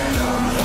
and